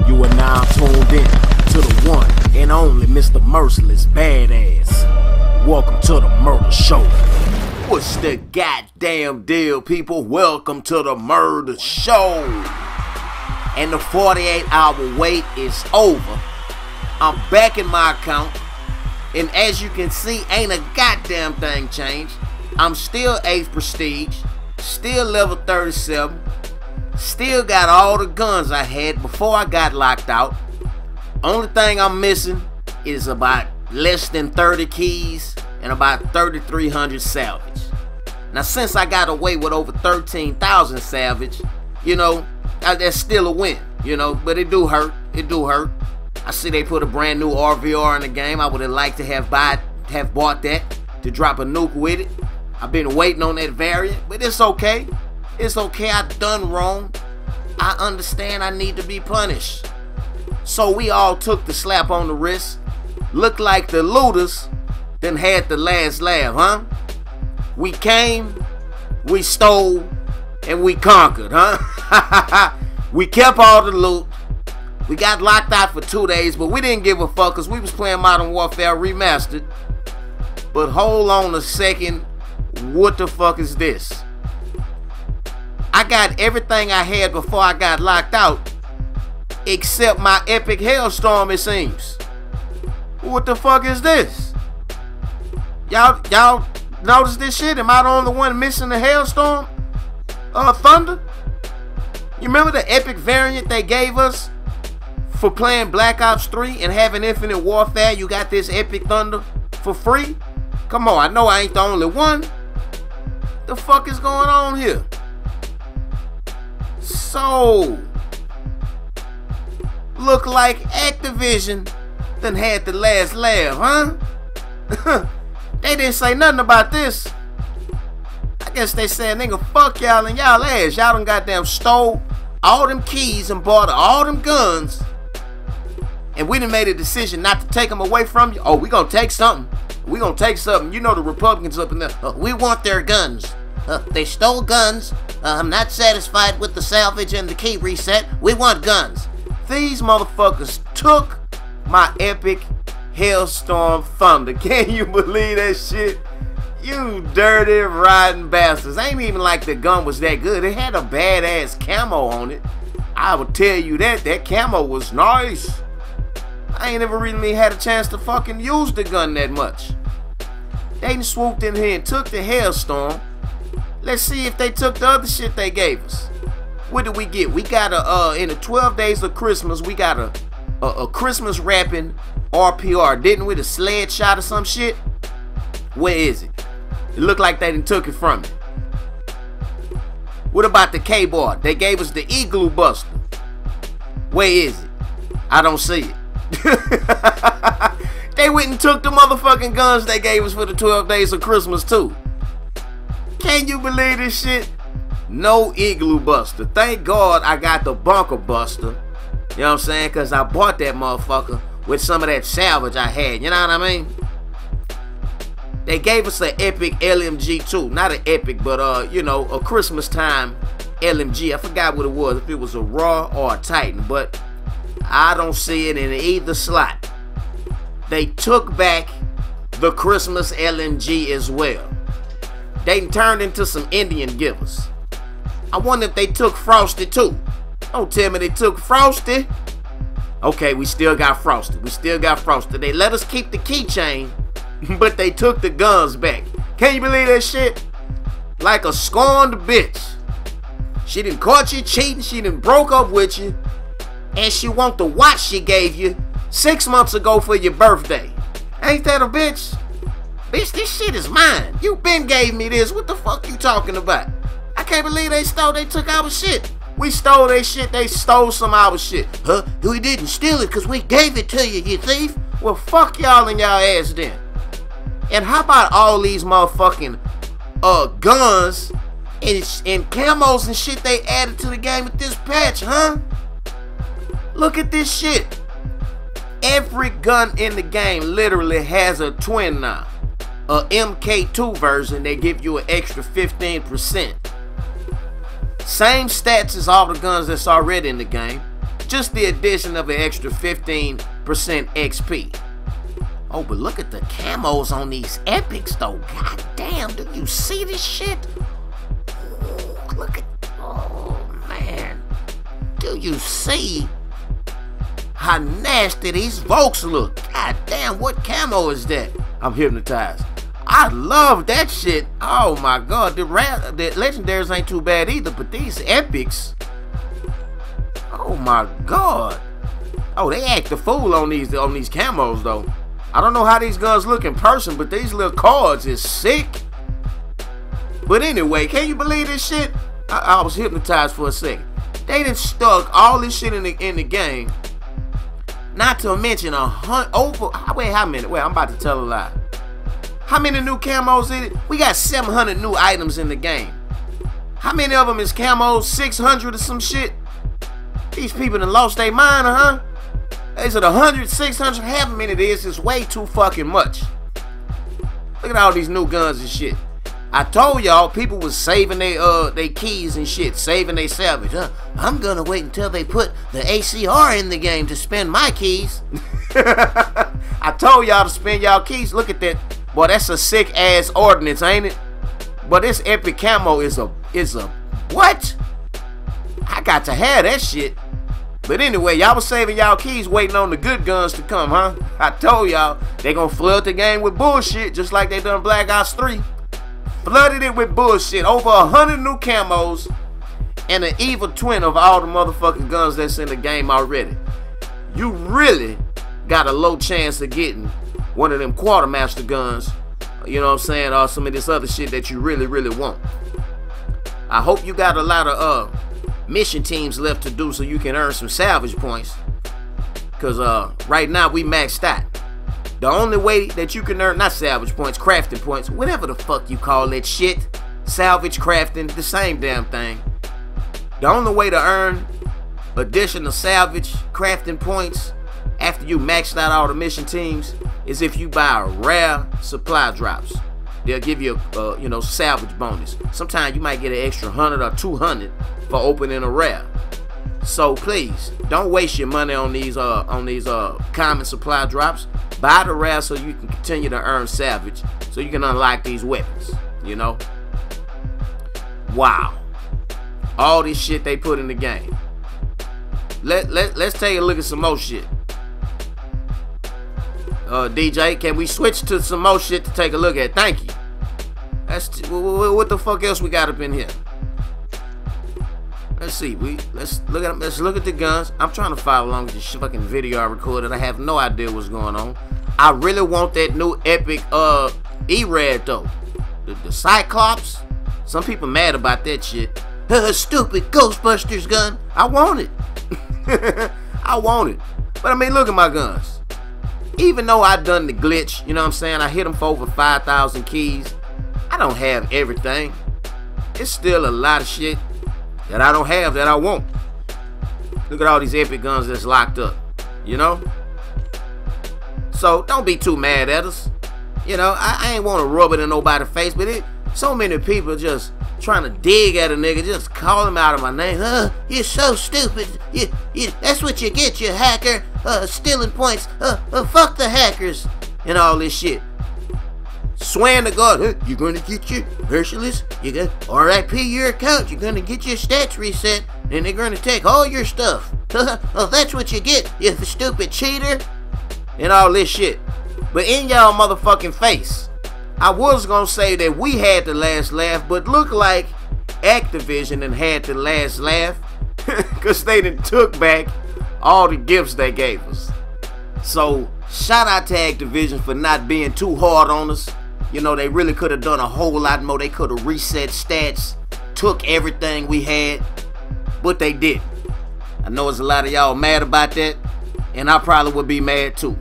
You are now tuned in to the one and only Mr. Merciless Badass. Welcome to the Murder Show. What's the goddamn deal, people? Welcome to the Murder Show. And the 48-hour wait is over. I'm back in my account, and as you can see, ain't a goddamn thing changed. I'm still 8th prestige, still level 37, still got all the guns I had before I got locked out. Only thing I'm missing is about less than 30 keys and about 3,300 salvage. Now, since I got away with over 13,000 salvage, you know, that's still a win, you know, but it do hurt, it do hurt. I see they put a brand new RVR in the game. I would have liked to have bought that to drop a nuke with it. I've been waiting on that variant, but it's okay. It's okay. I done wrong. I understand I need to be punished. So we all took the slap on the wrist. Looked like the looters then had the last laugh, huh? We came, we stole, and we conquered, huh? We kept all the loot. We got locked out for 2 days, but we didn't give a fuck because we was playing Modern Warfare Remastered. But hold on a second, what the fuck is this? I got everything I had before I got locked out, except my epic Hailstorm, it seems. What the fuck is this? Y'all notice this shit? Am I the only one missing the Hailstorm? Thunder? You remember the epic variant they gave us for playing Black Ops 3 and having Infinite Warfare? You got this epic Thunder for free? Come on, I know I ain't the only one. The fuck is going on here? So, look like Activision done had the last laugh, huh? They didn't say nothing about this. I guess they said, nigga, fuck y'all and y'all ass. Y'all done goddamn stole all them keys and bought all them guns, and we done made a decision not to take them away from you. Oh, we gonna take something. We gonna take something. You know the Republicans up in there. We want their guns. They stole guns. I'm not satisfied with the salvage and the key reset. We want guns. These motherfuckers took my epic Hailstorm Thunder. Can you believe that shit? You dirty, rotten bastards. Ain't even like the gun was that good. It had a badass camo on it. I will tell you that. That camo was nice. I ain't ever really had a chance to fucking use the gun that much. They done swooped in here and took the Hailstorm. Let's see if they took the other shit they gave us. What did we get? We got a, in the 12 days of Christmas, we got a Christmas wrapping RPR, didn't we? The sled shot or some shit? Where is it? It looked like they done took it from me. What about the K-bar? They gave us the Igloo Buster. Where is it? I don't see it. They went and took the motherfucking guns they gave us for the 12 days of Christmas too. Can you believe this shit? No Igloo Buster. Thank God I got the Bunker Buster. You know what I'm saying? Cause I bought that motherfucker with some of that salvage I had. You know what I mean? They gave us an epic LMG too. Not an epic, but you know, a Christmas time LMG. I forgot what it was. If it was a Raw or a Titan, but I don't see it in either slot. They took back the Christmas LMG as well. They turned into some Indian givers. I wonder if they took Frosty too. Don't tell me they took Frosty. Okay, we still got Frosty. We still got Frosty. They let us keep the keychain, but they took the guns back. Can you believe that shit? Like a scorned bitch. She done caught you cheating. She done broke up with you. And she want the watch she gave you 6 months ago for your birthday. Ain't that a bitch? Bitch, this shit is mine. You been gave me this. What the fuck you talking about? I can't believe they stole. They took our shit. We stole their shit. They stole some of our shit. Huh? We didn't steal it because we gave it to you, you thief. Well, fuck y'all and y'all ass then. And how about all these motherfucking guns and camos and shit they added to the game with this patch, huh? Look at this shit. Every gun in the game literally has a twin now. A MK2 version, they give you an extra 15%. Same stats as all the guns that's already in the game, just the addition of an extra 15% XP. Oh, but look at the camos on these epics though. God damn, do you see this shit? Oh, look at, oh man. Do you see how nasty these folks look? God damn, what camo is that? I'm hypnotized. I love that shit. Oh my god, the legendaries ain't too bad either, but these epics, oh my god. Oh, they act the fool on these camos though. I don't know how these guns look in person, but these little cards is sick. But anyway, can you believe this shit? I was hypnotized for a second. They done stuck all this shit in the game. Not to mention wait, I'm about to tell a lie. How many new camos in it? We got 700 new items in the game. How many of them is camos? 600 or some shit? These people done lost their mind, huh? Is it 100, 600? However many it is, it's way too fucking much. Look at all these new guns and shit. I told y'all people was saving their keys and shit, saving their salvage. I'm gonna wait until they put the ACR in the game to spend my keys. I told y'all to spend y'all keys. Look at that. Boy, that's a sick ass ordinance, ain't it? But this epic camo is a what? I got to have that shit. But anyway, y'all was saving y'all keys waiting on the good guns to come, huh? I told y'all, they gonna flood the game with bullshit just like they done Black Ops 3. Flooded it with bullshit. Over 100 new camos and an evil twin of all the motherfucking guns that's in the game already. You really got a low chance of getting one of them quartermaster guns, you know what I'm saying, or some of this other shit that you really, really want. I hope you got a lot of mission teams left to do so you can earn some salvage points, because right now we maxed out. The only way that you can earn, not salvage points, crafting points, whatever the fuck you call that shit, salvage, crafting, the same damn thing. The only way to earn additional salvage, crafting points after you maxed out all the mission teams is if you buy rare supply drops. They'll give you a salvage bonus. Sometimes you might get an extra 100 or 200 for opening a rare. So please don't waste your money on these common supply drops. Buy the rare so you can continue to earn salvage, so you can unlock these weapons. You know, wow, all this shit they put in the game. Let's take a look at some more shit. DJ, can we switch to some more shit to take a look at? Thank you. That's what the fuck else we got up in here. Let's see. Let's look at the guns. I'm trying to follow along with this fucking video I recorded. I have no idea what's going on. I really want that new epic E-Red though. The Cyclops. Some people mad about that shit. Stupid Ghostbusters gun. I want it. I want it. But I mean, look at my guns. Even though I done the glitch, you know what I'm saying? I hit them for over 5,000 keys. I don't have everything. It's still a lot of shit that I don't have that I want. Look at all these epic guns that's locked up, you know? So don't be too mad at us. You know, I ain't want to rub it in nobody's face, but so many people just trying to dig at a nigga, just call him out of my name. You're so stupid. That's what you get, you hacker. Stealing points. Fuck the hackers and all this shit. Swearing to God, you're gonna get your merciless, you got RIP your account, you're gonna get your stats reset, and they're gonna take all your stuff. Oh, that's what you get, you stupid cheater, and all this shit. But in y'all motherfucking face, I was gonna say that we had the last laugh, but look like Activision done had the last laugh, cause they done took back all the gifts they gave us. So shout out to Activision for not being too hard on us. You know, they really could have done a whole lot more. They could have reset stats, took everything we had, but they didn't. I know there's a lot of y'all mad about that, and I probably would be mad too.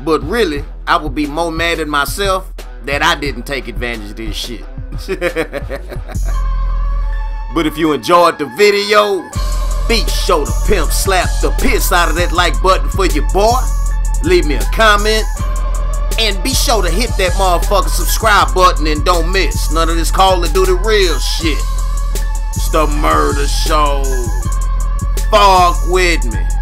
But really, I would be more mad at myself that I didn't take advantage of this shit. But if you enjoyed the video, be sure to pimp slap the piss out of that like button for your boy. leave me a comment, and be sure to hit that motherfucking subscribe button and don't miss none of this Call of Duty real shit. It's the Murder Show. Fuck with me.